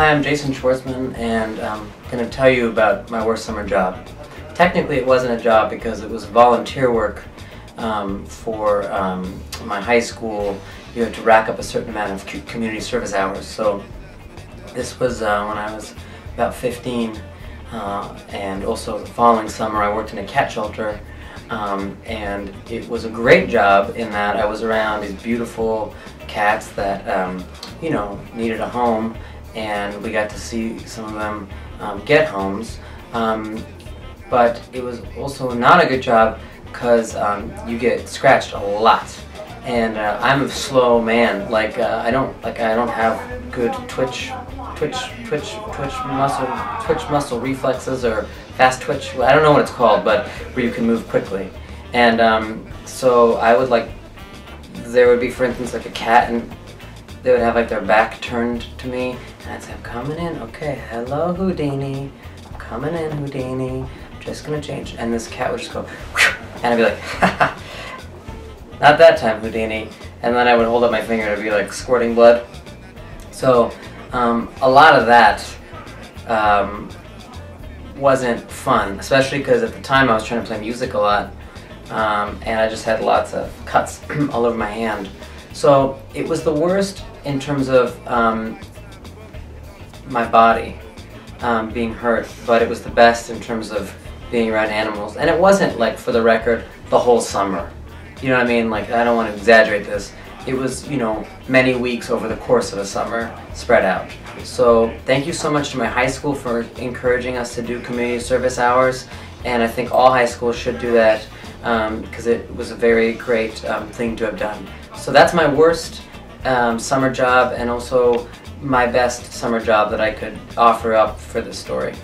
Hi, I'm Jason Schwartzman, and I'm going to tell you about my worst summer job. Technically it wasn't a job because it was volunteer work for my high school. You had to rack up a certain amount of community service hours. So this was when I was about 15, and also the following summer I worked in a cat shelter. And it was a great job in that I was around these beautiful cats that, you know, needed a home, and we got to see some of them get homes. But it was also not a good job because you get scratched a lot, and I'm a slow man. Like I don't have good twitch muscle reflexes or fast twitch. I don't know what it's called, but where you can move quickly. And so I would there would be, for instance, like a cat, and they would have like their back turned to me, and I'd say, I'm coming in, okay, hello Houdini, I'm coming in Houdini, I'm just gonna change. And this cat would just go, whew, and I'd be like, haha, not that time Houdini. And then I would hold up my finger to be like squirting blood. So a lot of that wasn't fun, especially because at the time I was trying to play music a lot, and I just had lots of cuts all over my hand. So it was the worst in terms of my body being hurt, but it was the best in terms of being around animals. And it wasn't, like, for the record, the whole summer. You know what I mean? Like, I don't want to exaggerate this. It was, you know, many weeks over the course of a summer spread out. So thank you so much to my high school for encouraging us to do community service hours, and I think all high schools should do that because it was a very great thing to have done. So that's my worst summer job, and also my best summer job that I could offer up for this story.